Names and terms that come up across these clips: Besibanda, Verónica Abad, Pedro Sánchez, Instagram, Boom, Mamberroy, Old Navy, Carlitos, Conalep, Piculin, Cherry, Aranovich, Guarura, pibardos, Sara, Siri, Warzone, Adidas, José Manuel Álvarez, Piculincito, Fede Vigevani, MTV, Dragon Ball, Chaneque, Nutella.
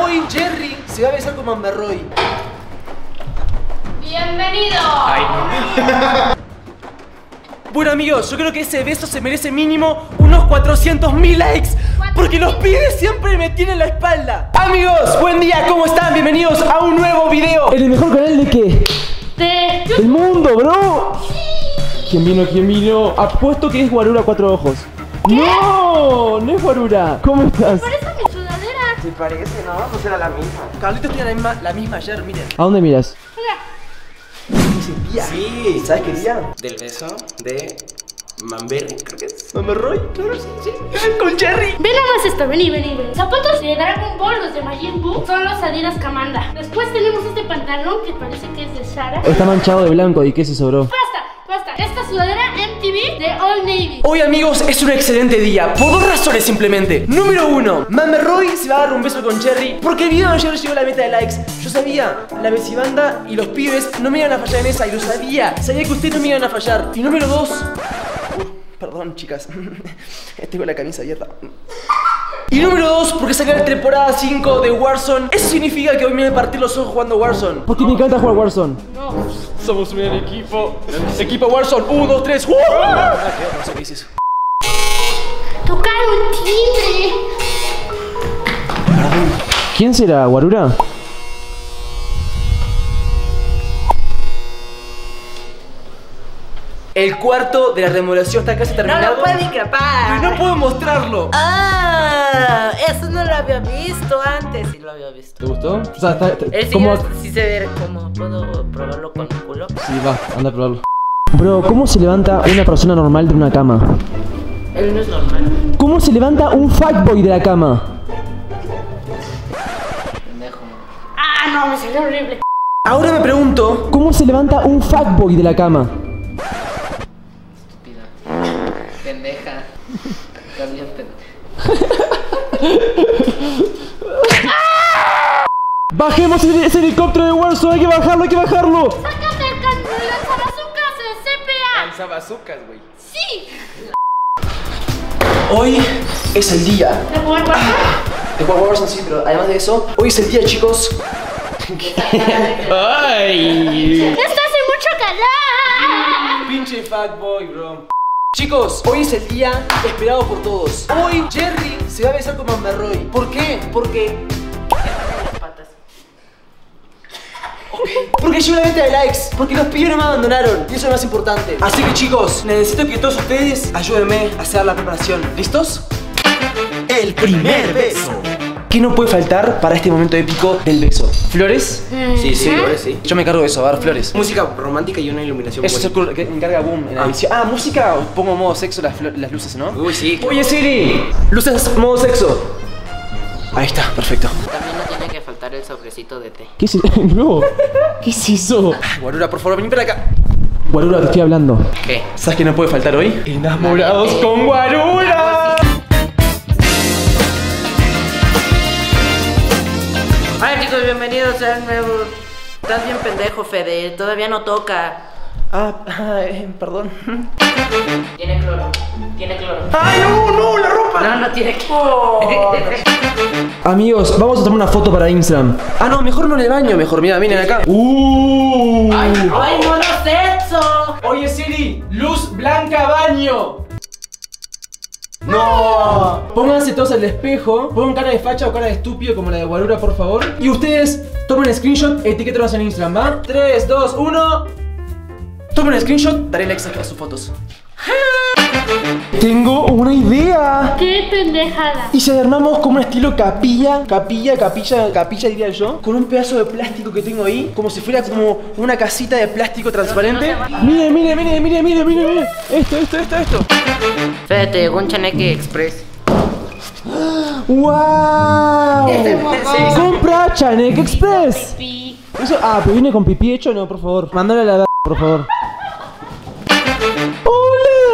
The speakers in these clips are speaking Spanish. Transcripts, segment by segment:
Hoy Cherry se va a besar con Mamberroy. ¡Bienvenido! Ay, no. Bueno amigos, yo creo que ese beso se merece mínimo unos 400.000 likes. Porque los pibes siempre me tienen la espalda. Amigos, buen día, ¿cómo están? Bienvenidos a un nuevo video. ¿En el mejor canal de qué? ¡El mundo, bro! Sí. ¿Quién vino? ¿Quién vino? Apuesto que es Guarura 4 ojos. ¿Qué? ¡No! No es Guarura. ¿Cómo estás? Por eso mi sudadera. ¿Te parece? No, pues era la misma. Carlitos tiene la misma ayer, miren. ¿A dónde miras? Día. Sí, ¿sabes qué día? Del beso de Mamberroy, creo que es Mamberroy, claro, sí, con Cherry. Ve nada más esto, vení. Zapatos de Dragon Ball, los de Mayim Boo, son los Adidas que manda. Después tenemos este pantalón que parece que es de Sara. Está manchado de blanco, ¿y qué se sobró? Basta, esta sudadera MTV de Old Navy. Hoy amigos es un excelente día, por dos razones simplemente. Número uno, Mamberroy se va a dar un beso con Cherry porque el video de ayer llegó a la meta de likes. Yo sabía, la Besibanda y los pibes no me iban a fallar en esa, y lo sabía. Sabía que ustedes no me iban a fallar. Y número dos, perdón chicas, tengo la camisa abierta. Y número 2, porque saca la temporada 5 de Warzone. Eso significa que hoy me voy a partir los ojos jugando Warzone. Porque me encanta jugar Warzone. No. Somos un gran equipo. Equipo Warzone, 1, 2, 3. No sé qué dices. Tocar un timbre. ¿Quién será, Guarura? El cuarto de la remodelación está casi terminado. No lo puedo discrepar. No puedo mostrarlo. Ah, eso no lo había visto antes. Sí lo había visto. ¿Te gustó? O sea, sí se ve como... ¿Puedo probarlo con el culo? Sí, va, anda a probarlo. Bro, ¿cómo se levanta una persona normal de una cama? Él no es normal. ¿Cómo se levanta un fuckboy de la cama? Pendejo. Ah, no, me salió horrible. Ahora me pregunto, ¿cómo se levanta un fuckboy de la cama? Pendeja. También pendeja. Bajemos ese helicóptero de Warzone, hay que bajarlo. Sácate el lanzabazucas, CPA. Lanzabazucas, güey. Sí. Hoy es el día. ¿De jugar Warzone? De jugar Warzone, sí, pero además de eso, hoy es el día, chicos. Ay. Esto hace mucho calor. Pinche fuckboy, bro. Chicos, hoy es el día esperado por todos. Hoy Cherry se va a besar con Mamberroy. ¿Por qué? Porque llevo la venta de likes. Porque los pibes no me abandonaron. Y eso es lo más importante. Así que chicos, necesito que todos ustedes ayúdenme a hacer la preparación. ¿Listos? El primer beso. ¿Qué no puede faltar para este momento épico del beso? ¿Flores? Sí, flores, sí. Yo me encargo de eso, a ver, flores. Música romántica y una iluminación. Eso es el que me encarga Boom en la edición. Ah, música, pongo modo sexo las luces, ¿no? Uy, sí. Claro. Oye, Siri, luces modo sexo. Ahí está, perfecto. También no tiene que faltar el sobrecito de té. ¿Qué es eso? No. ¿Qué es eso? Guarura, por favor, vení para acá. Guarura, te estoy hablando. ¿Qué? ¿Sabes qué no puede faltar hoy? Enamorados con Guarura. Hola chicos, bienvenidos a un nuevo... Estás bien pendejo, Fede, todavía no toca. Perdón. Tiene cloro. ¡Ay, no, la ropa! No tiene cloro. Amigos, vamos a tomar una foto para Instagram. Ah, no, mejor no en el baño, mejor, mira, miren acá. ¡Ay, no lo sé eso! Oye, Siri, luz blanca, baño. ¡No! Pónganse todos al espejo. Pongan cara de facha o cara de estúpido como la de Guarura, por favor. Y ustedes tomen screenshot, etiquétanos en Instagram, ¿va? 3, 2, 1. Tomen screenshot, daré like a sus fotos. Tengo una idea. ¡Qué pendejada! Y se armamos como un estilo capilla diría yo. Con un pedazo de plástico que tengo ahí. Como si fuera como una casita de plástico transparente. Mire. Esto. Espérate, llegó un Chaneque Express. ¡Wow! ¡Compra Chaneque Express! Eso, pero viene con pipí hecho, no, por favor. Mándale a la d***, por favor.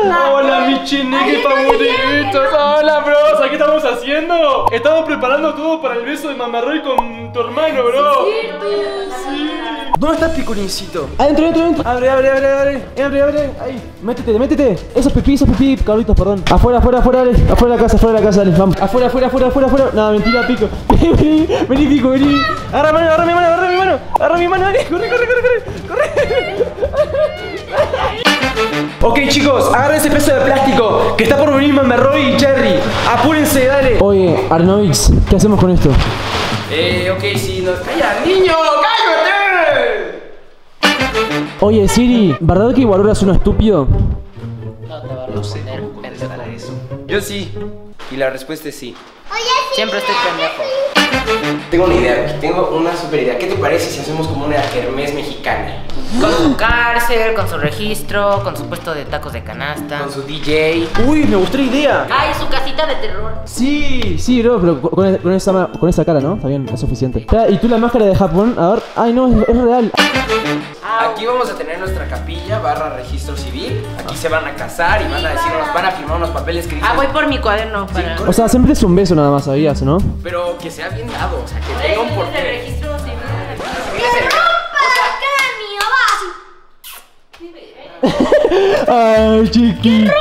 Hola, mis chineques favoritos. Hola, bros. ¿Qué estamos haciendo? Estamos preparando todo para el beso de Mamberroy con tu hermano, bro. Sí. ¿Dónde está el Piculincito? Adentro, adentro, adentro. Abre, abre, abre, abre. Abre, abre. Ahí. Métete, métete. Eso es pipí, Carlitos, perdón. Afuera, afuera, afuera, dale. Afuera de la casa, afuera de la casa, dale. Vamos. Afuera, afuera, afuera, afuera, afuera. No, mentira, Pico. Vení, Pico, vení. Agarra mi mano, agarra mi mano, agarra mi mano. Agarra mi mano, dale. Corre, corre, corre, corre. Ok, chicos, agarren ese peso de plástico que está por venir Mamberroy y Cherry. Apúrense, dale. Oye, Aranovich, ¿qué hacemos con esto? Ok, si nos... ¡Calla, niño! ¡Cállate! Oye, Siri, ¿verdad que Guarura es uno estúpido? No, te verdad. No sé cómo contestar a eso. Yo sí. Y la respuesta es sí. Oye, sí. Siempre estoy pendejo. Tengo una idea, tengo una super idea. ¿Qué te parece si hacemos como una kermés mexicana? Con su cárcel, con su registro, con su puesto de tacos de canasta, con su DJ. Uy, me gustó la idea. Ay, su casita de terror. Sí, sí, bro, pero con esa cara, ¿no? Está bien, es suficiente. Y tú la máscara de Japón, a ver. Ay, no, es real. Aquí vamos a tener nuestra capilla barra registro civil. Aquí se van a casar y van a decir, nos van a firmar unos papeles que dicen... Ah, voy por mi cuaderno para... Sí, o sea, siempre es un beso nada más, ¿sabías, no? Pero que sea bien dado, o sea, que tenga un porqué. El registro civil. Ay, chiquito.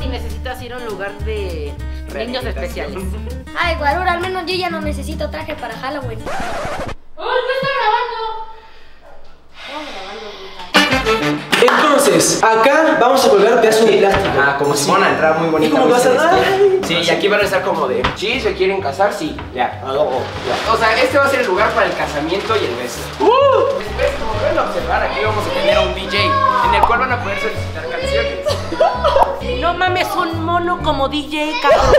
Si necesitas ir a un lugar de niños especiales. Ay, Guarura, al menos yo ya no necesito traje para Halloween. ¡Oh, no está grabando! Entonces, acá vamos a colgar pedazos de plástico. Ah, como si van a entrar muy bonita. ¿Cómo vas a dar? Sí, y aquí van a estar como de, ¿sí? ¿Se quieren casar? Sí, ya. O sea, este va a ser el lugar para el casamiento y el beso. Después, como pueden observar, aquí vamos a tener a un DJ en el cual van a poder solicitar canciones. No mames, un mono como DJ, cabrón.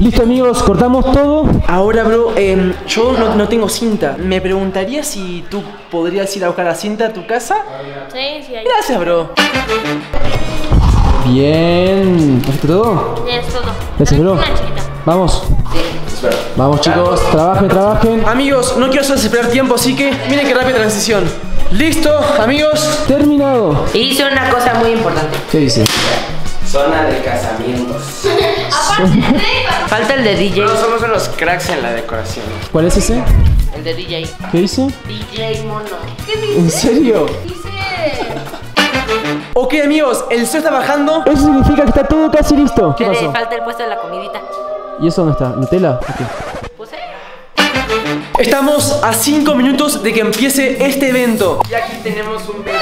Listo, amigos, cortamos todo. Ahora, bro, yo no tengo cinta. Me preguntaría si tú podrías ir a buscar la cinta a tu casa. Sí, sí hay. Gracias, bro. Bien. ¿Has hecho todo? Ya es todo. Gracias, bro. Vamos. Sí. Vamos, chicos. Trabajen, trabajen. Amigos, no quiero hacerles esperar tiempo, así que miren qué rápida transición. Listo, amigos. Terminado. Hice una cosa muy importante. ¿Qué dice? Zona de casamientos. Falta el de DJ. No, somos unos cracks en la decoración. ¿Cuál es ese? El de DJ. ¿Qué dice? DJ mono. ¿Qué dice? ¿En serio? Dice... Ok, amigos, el sol está bajando. Eso significa que está todo casi listo. ¿Qué pasó? Falta el puesto de la comidita. ¿Y eso dónde está? ¿Nutella? Ok. Estamos a 5 minutos de que empiece este evento. Y aquí tenemos un bebé.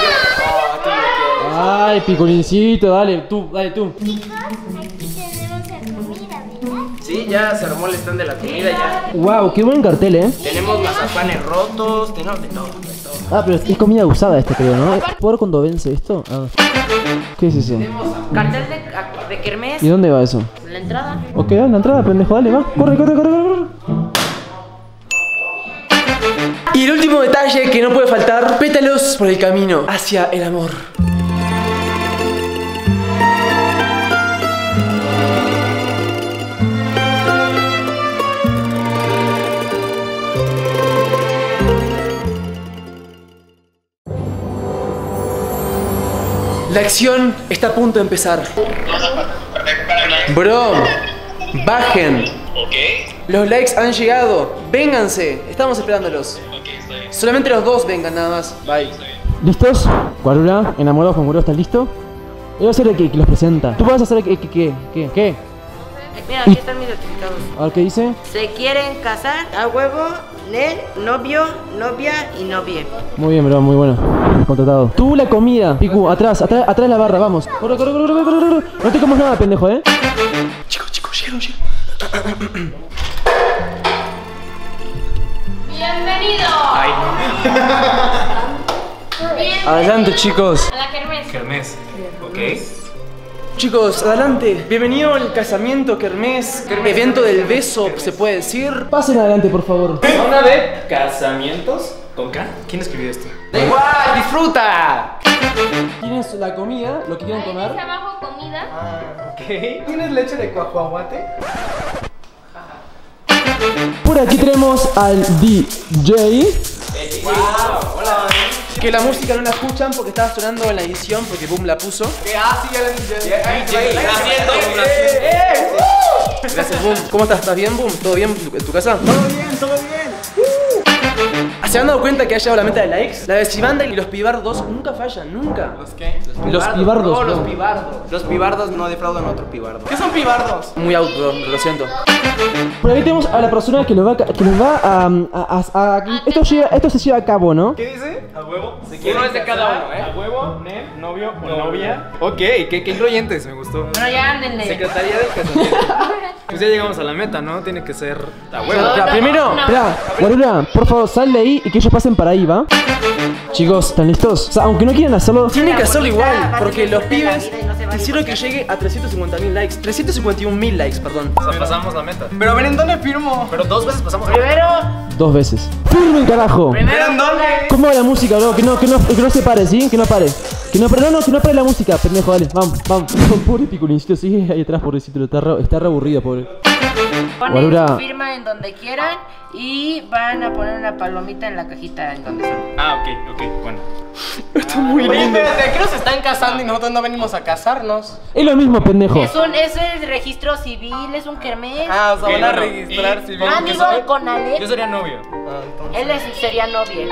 Ay, Piculincito, dale, tú, dale tú. Chicos, aquí tenemos la comida, ¿verdad? Sí, ya se armó el stand de la comida ya. Wow, qué buen cartel, ¿eh? Tenemos mazapanes rotos, tenemos de todo, Ah, pero es comida usada esta, creo, ¿no? ¿Puedo ver cuando vence esto? Ah. ¿Qué es eso? Cartel de kermés. ¿Y dónde va eso? En la entrada. Ok, en la entrada, pendejo, dale, va. Corre, corre, corre, corre. Y el último detalle que no puede faltar, pétalos por el camino hacia el amor. La acción está a punto de empezar. Bro, bajen. Los likes han llegado. Vénganse, estamos esperándolos. Solamente los dos vengan, nada más. Bye. ¿Listos? Guarura, enamorado con Guarura, ¿estás listo? Yo voy a ser el que los presenta. ¿Tú vas a hacer el que qué? Mira, aquí están mis certificados. A ver, ¿qué dice? Se quieren casar, a huevo, nen, novio, novia y novia. Muy bien, bro, muy bueno. Contratado. Tú la comida, Picu, atrás, atrás, atrás la barra, vamos. Corre, corre, corre, corre, corre, corre. No te comas nada, pendejo, ¿eh? Chicos, chicos, llegaron, llegaron. ¡Bienvenido! Ay, no. Bienvenido. Adelante, chicos. A la kermés. Kermés. Ok. Chicos, adelante. Bienvenido al casamiento, kermés, evento del beso, se puede decir. Pasen adelante, por favor. Zona de casamientos con K. ¿Quién escribió esto? Da igual, disfruta. Tienes la comida, lo que quieran comer. Dice abajo comida. Ah, ok. ¿Tienes leche de cacahuate? Por aquí tenemos al DJ. Wow, hola. Que la música no la escuchan porque estaba sonando en la edición porque Boom la puso. Sí, ya. Gracias, Boom. ¿Cómo estás? ¿Estás bien, Boom? ¿Todo bien en tu casa? Todo bien, todo bien. ¿Se han dado cuenta que ha llegado la meta de likes? La Besibanda y los pibardos nunca fallan, nunca. ¿Los qué? Los pibardos. Los pibardos. Los pibardos no defraudan a otro pibardo. ¿Qué son pibardos? Muy outdoor, lo siento. Por aquí tenemos a la persona que nos va a esto se lleva a cabo, ¿no? ¿Qué dice? A huevo. Uno es de cada uno, ¿eh? A huevo, nen, novio o novia. Ok, qué incluyentes, me gustó. Bueno, ya ándenle. Secretaría del casamiento. Pues ya llegamos a la meta, ¿no? Tiene que ser a huevo. Primero, espera, Guarura, por favor, sal de ahí y que ellos pasen para ahí, ¿va? Chicos, ¿están listos? O sea, aunque no quieran hacerlo, tienen que hacerlo igual, porque los pibes quisieron que llegue a 350.000 likes. 351.000 likes, perdón. O sea, pasamos la meta. Pero a ver, ¿en dónde firmo? Pero dos veces pasamos. Primero. Dos veces. ¡Firmen, carajo! Primero, ¿en dónde? ¿Cómo va la música, bro? Que no se pare, ¿sí? Que no pare. Que no pare la música, pendejo, dale. Vamos, vamos. Pobre Piculincito sigue ahí atrás, pobrecito. Está re aburrido, pobre. Ponen su firma en donde quieran y van a poner una palomita en la cajita en donde son. Ah, ok, ok, bueno. Está muy lindo. Espérate, creo que se están casando y nosotros no venimos a casarnos. Es lo mismo, pendejo. Es el registro civil, es un kermés. Ah, o sea, van a registrar civil. Amigo de Conalep. Yo sería novio. Él sería novio.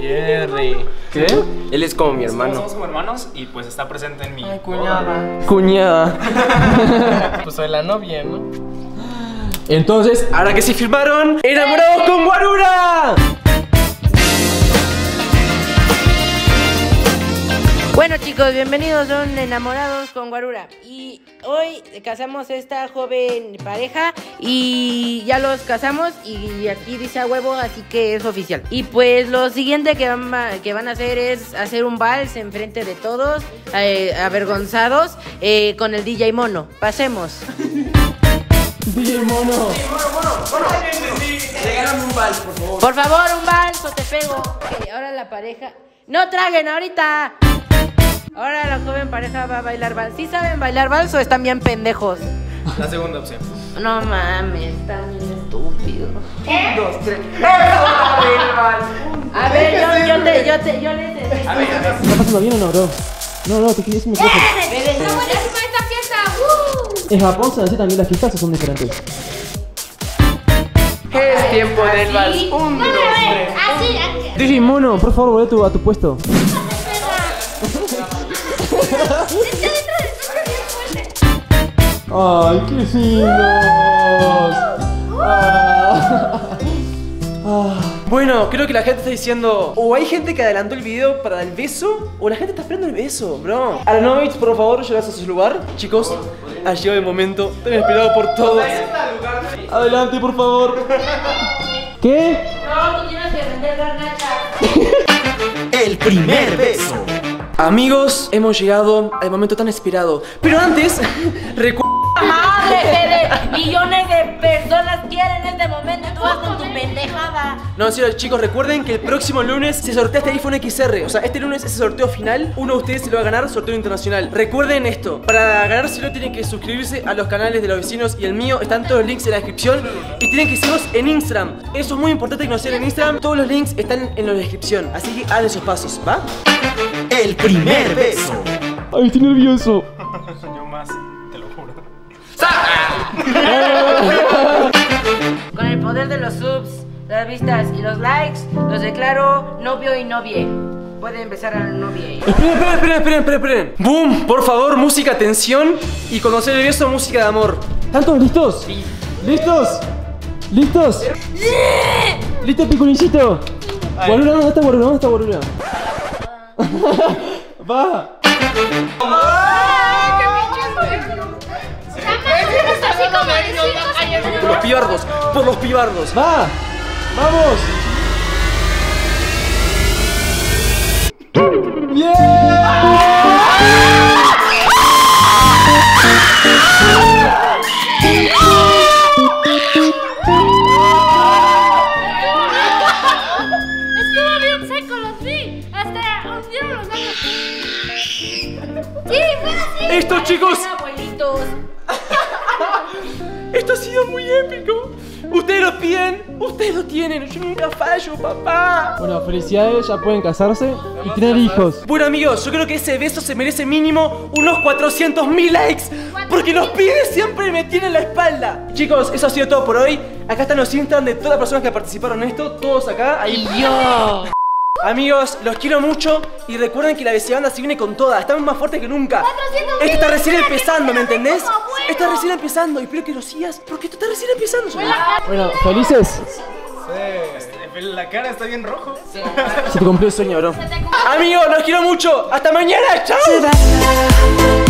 Cherry. ¿Qué? Él es como mi hermano. Somos como hermanos y pues está presente en mi... Ay, cuñada. Cuñada. Pues soy la novia, ¿no? Entonces, ahora que sí firmaron, ¡enamorados con Guarura! Bueno, chicos, bienvenidos a un Enamorados con Guarura. Y hoy casamos a esta joven pareja y ya los casamos y aquí dice a huevo, así que es oficial. Y pues lo siguiente que van a hacer es hacer un vals enfrente de todos, avergonzados, con el DJ Mono. Pasemos. DJ Mono. Mono. Regálame un vals, por favor. Por favor, un vals o te pego. Ok, ahora la pareja. ¡No traguen ahorita! Ahora la joven pareja va a bailar vals. ¿Sí saben bailar vals o están bien pendejos? La segunda opción. No mames, están bien estúpidos. ¿Eh? 1, 2, 3. A ver, yo les a ver. ¿Está pasando bien o no, bro? No, te quieres mi cosa. ¡Está buenísima esta fiesta! En Japón se hacen también las fiestas, son diferentes. Es tiempo del vals. 1, 2, 3. DJ Mono, por favor, vuelve a tu puesto. Ay, qué finos. Bueno, creo que la gente está diciendo, o hay gente que adelantó el video para el beso, o la gente está esperando el beso, bro. Aranovich, por favor, llegas a su lugar. Chicos, ha llegado el momento tan esperado por todos. Adelante, por favor. ¿Qué? No, tú tienes que vender garnachas. El primer beso. Amigos, hemos llegado al momento tan esperado. Pero antes, recuerda. Madre, millones de personas quieren este momento. Tú vas con tu pendejada. No, en serio, chicos, recuerden que el próximo lunes se sortea este iPhone XR. O sea, este lunes es el sorteo final. Uno de ustedes se lo va a ganar, sorteo internacional. Recuerden esto: para ganárselo tienen que suscribirse a los canales de los vecinos y el mío. Están todos los links en la descripción. Y tienen que seguirnos en Instagram. Eso es muy importante que nos sigan en Instagram. Todos los links están en la descripción. Así que hagan esos pasos, ¿va? El primer beso. Ay, estoy nervioso. Yo más. Con el poder de los subs, las vistas y los likes, los declaro novio y novia. Puede empezar al novio. Esperen. Boom, por favor, música, tensión y conocer el beso, música de amor. ¿Tantos listos? Sí. ¿Listos? Yeah. ¿Listo, Piculincito? Guarura, ¿dónde está Guarura? Va. Por los pibardos. ¡Va! ¡Vamos! ¡Bien! Estuvo bien seco, los vi. Ustedes lo piden, ustedes lo tienen. Yo nunca fallo, papá. Bueno, felicidades, ya pueden casarse y tener hijos. Bueno, amigos, yo creo que ese beso se merece mínimo unos 400.000 likes, porque los pibes siempre me tienen la espalda. Chicos, eso ha sido todo por hoy. Acá están los Instagram de todas las personas que participaron en esto. Todos acá, ahí. ¡Yo! Amigos, los quiero mucho. Y recuerden que la Besibanda se viene con toda. Estamos más fuertes que nunca. Esto está recién empezando, ¿me entendés? Esto está recién empezando. Y espero que lo sigas, porque esto está recién empezando. Bueno, ¿felices? Sí. La cara está bien rojo. Sí. Se te cumplió el sueño, bro. Amigos, los quiero mucho. Hasta mañana. Chao.